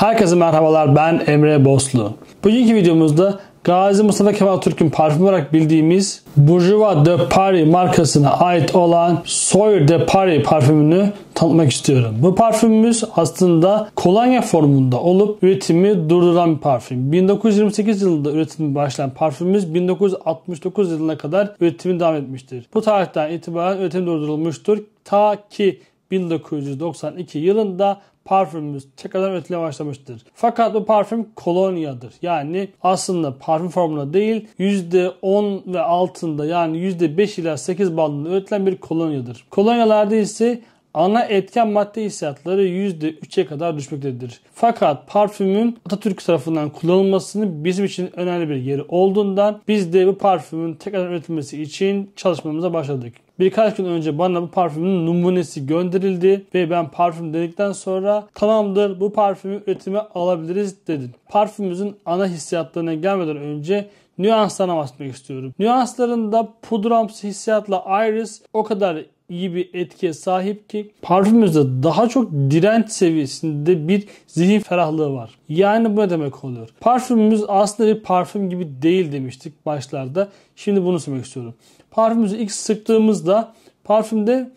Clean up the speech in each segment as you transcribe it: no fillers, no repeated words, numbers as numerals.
Herkese merhabalar, ben Emre Boslu. Bugünkü videomuzda Gazi Mustafa Kemal Atatürk'ün parfüm olarak bildiğimiz Bourjois de Paris markasına ait olan Soir de Paris parfümünü tanıtmak istiyorum. Bu parfümümüz aslında kolonya formunda olup üretimi durduran bir parfüm. 1928 yılında üretimi başlayan parfümümüz 1969 yılına kadar üretimi devam etmiştir. Bu tarihten itibaren üretim durdurulmuştur ta ki 1992 yılında parfümümüz tekrardan üretilmeye başlamıştır. Fakat bu parfüm kolonyadır. Yani aslında parfüm formunda değil %10 ve altında, yani %5 ila 8 bandında üretilen bir kolonyadır. Kolonyalarda ise ana etken madde hissiyatları %3'e kadar düşmektedir. Fakat parfümün Atatürk tarafından kullanılmasının bizim için önemli bir yeri olduğundan biz de bu parfümün tekrar üretilmesi için çalışmamıza başladık. Birkaç gün önce bana bu parfümün numunesi gönderildi ve ben parfüm dedikten sonra tamamdır, bu parfümü üretime alabiliriz dedim. Parfümümüzün ana hissiyatlarına gelmeden önce nüanslarına bahsetmek istiyorum. Nüanslarında pudramsı hissiyatla Iris o kadar iyi bir etkiye sahip ki parfümümüzde daha çok direnç seviyesinde bir zihin ferahlığı var. Yani bu ne demek oluyor? Parfümümüz aslında bir parfüm gibi değil demiştik başlarda. Şimdi bunu söylemek istiyorum. Parfümümüzü ilk sıktığımızda parfümde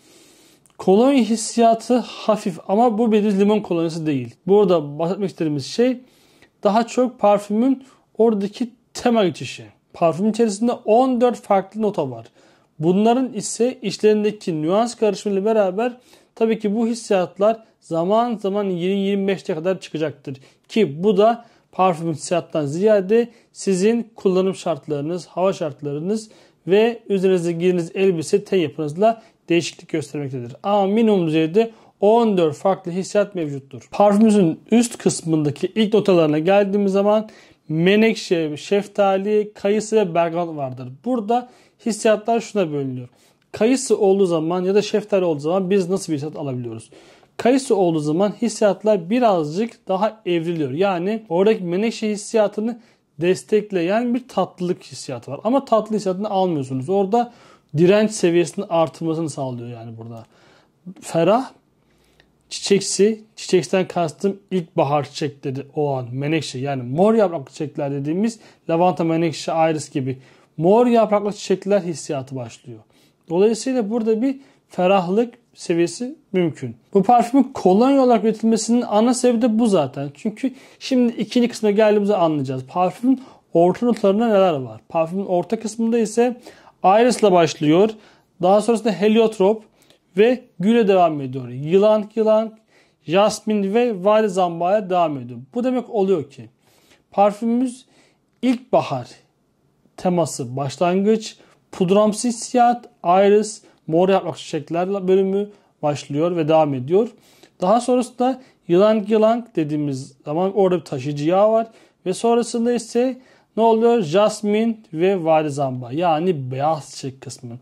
kolonya hissiyatı hafif, ama bu bir limon kolonyası değil. Burada bahsetmek istediğimiz şey daha çok parfümün oradaki tema geçişi. Parfümün içerisinde 14 farklı nota var. Bunların ise içlerindeki nüans karışımıyla beraber tabii ki bu hissiyatlar zaman zaman 20-25'e kadar çıkacaktır. Ki bu da parfüm hissiyattan ziyade sizin kullanım şartlarınız, hava şartlarınız ve üzerinize giydiğiniz elbise, ten yapınızla değişiklik göstermektedir. Ama minimum düzeyde 14 farklı hissiyat mevcuttur. Parfümümüzün üst kısmındaki ilk notalarına geldiğimiz zaman menekşe, şeftali, kayısı ve bergamot vardır. Burada hissiyatlar şuna bölünüyor. Kayısı olduğu zaman ya da şeftali olduğu zaman biz nasıl bir hissiyat alabiliyoruz? Kayısı olduğu zaman hissiyatlar birazcık daha evriliyor. Yani oradaki menekşe hissiyatını destekleyen bir tatlılık hissiyatı var. Ama tatlı hissiyatını almıyorsunuz. Orada direnç seviyesinin artırmasını sağlıyor yani burada. Ferah, çiçeksi, çiçekten kastım ilkbahar çiçekleri olan menekşe, yani mor yapraklı çiçekler dediğimiz lavanta, menekşe, iris gibi mor yapraklı çiçekler hissiyatı başlıyor. Dolayısıyla burada bir ferahlık seviyesi mümkün. Bu parfümün kolonya olarak üretilmesinin ana sebebi de bu zaten. Çünkü şimdi ikinci kısma geldiğimizi anlayacağız. Parfümün orta notlarında neler var? Parfümün orta kısmında ise iris'le başlıyor. Daha sonrasında heliotrop ve güle devam ediyor. Ylang ylang, jasmin ve vali zambaya devam ediyor. Bu demek oluyor ki parfümümüz ilkbahar teması başlangıç, pudramsı hissiyat, iris, mor yaprak çiçekler bölümü başlıyor ve devam ediyor. Daha sonrasında ylang ylang dediğimiz zaman orada bir taşıyıcı yağ var ve sonrasında ise ne oluyor? Jasmin ve vali zamba, yani beyaz çiçek kısmı.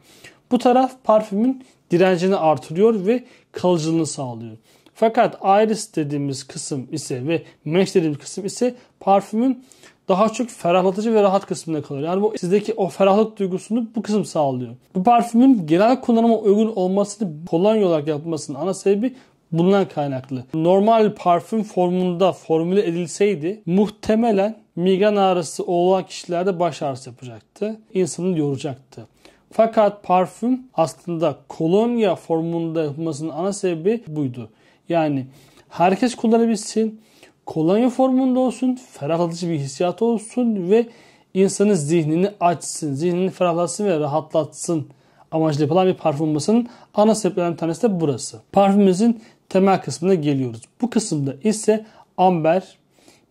Bu taraf parfümün direncini artırıyor ve kalıcılığını sağlıyor. Fakat iris dediğimiz kısım ise ve mesh dediğimiz kısım ise parfümün daha çok ferahlatıcı ve rahat kısmında kalıyor. Yani bu sizdeki o ferahlık duygusunu bu kısım sağlıyor. Bu parfümün genel kullanıma uygun olmasını kolonya olarak yapılmasının ana sebebi bundan kaynaklı. Normal parfüm formunda formüle edilseydi muhtemelen migren ağrısı olan kişilerde baş ağrısı yapacaktı. İnsanı yoracaktı. Fakat parfüm aslında kolonya formunda yapılmasının ana sebebi buydu. Yani herkes kullanabilsin, kolonya formunda olsun, ferahlatıcı bir hissiyat olsun ve insanın zihnini açsın, zihnini ferahlatsın ve rahatlatsın amacıyla yapılan bir parfüm olmasının ana sebeplerinden tanesi de burası. Parfümümüzün temel kısmına geliyoruz. Bu kısımda ise amber,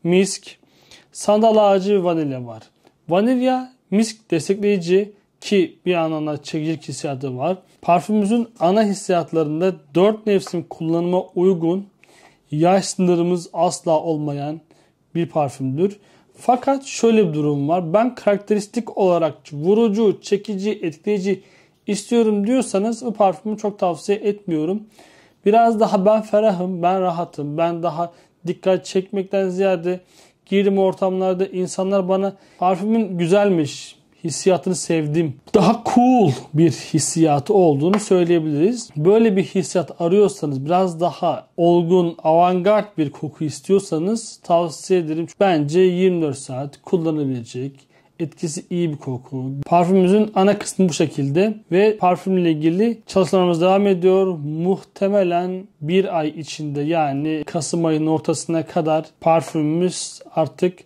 misk, sandal ağacı ve vanilya var. Vanilya, misk destekleyici ki bir anlamda çekici hissiyatı var. Parfümümüzün ana hissiyatlarında 4 mevsim kullanıma uygun, yaş sınırımız asla olmayan bir parfümdür. Fakat şöyle bir durum var. Ben karakteristik olarak vurucu, çekici, etkileyici istiyorum diyorsanız bu parfümü çok tavsiye etmiyorum. Biraz daha ben ferahım, ben rahatım, ben daha dikkat çekmekten ziyade girdiğim ortamlarda insanlar bana parfümün güzelmiş hissiyatını sevdim. Daha cool bir hissiyatı olduğunu söyleyebiliriz. Böyle bir hissiyat arıyorsanız, biraz daha olgun, avantgard bir koku istiyorsanız tavsiye ederim. Bence 24 saat kullanabilecek, etkisi iyi bir koku. Parfümümüzün ana kısmı bu şekilde ve parfümle ilgili çalışmalarımız devam ediyor. Muhtemelen bir ay içinde, yani Kasım ayının ortasına kadar parfümümüz artık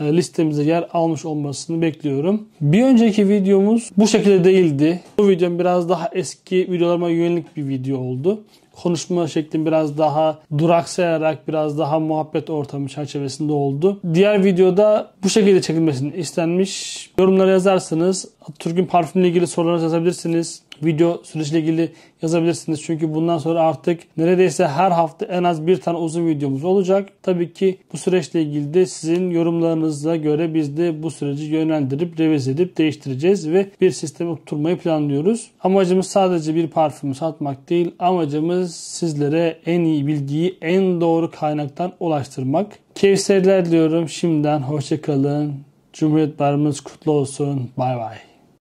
listemize yer almış olmasını bekliyorum. Bir önceki videomuz bu şekilde değildi. Bu videom biraz daha eski videolarıma yönelik bir video oldu. Konuşma şeklim biraz daha duraksayarak, biraz daha muhabbet ortamı çerçevesinde oldu. Diğer videoda bu şekilde çekilmesini istenmiş. Yorumlara yazarsanız, Atatürk'ün parfümle ilgili sorularınızı yazabilirsiniz. Video süreciyle ilgili yazabilirsiniz. Çünkü bundan sonra artık neredeyse her hafta en az bir tane uzun videomuz olacak. Tabii ki bu süreçle ilgili de sizin yorumlarınıza göre biz de bu süreci yönlendirip, revize edip değiştireceğiz ve bir sisteme oturtmayı planlıyoruz. Amacımız sadece bir parfümü satmak değil. Amacımız sizlere en iyi bilgiyi en doğru kaynaktan ulaştırmak. Keyifli seyirler diyorum. Şimdiden hoşça kalın. Cumhuriyet Bayramınız kutlu olsun. Bay bay.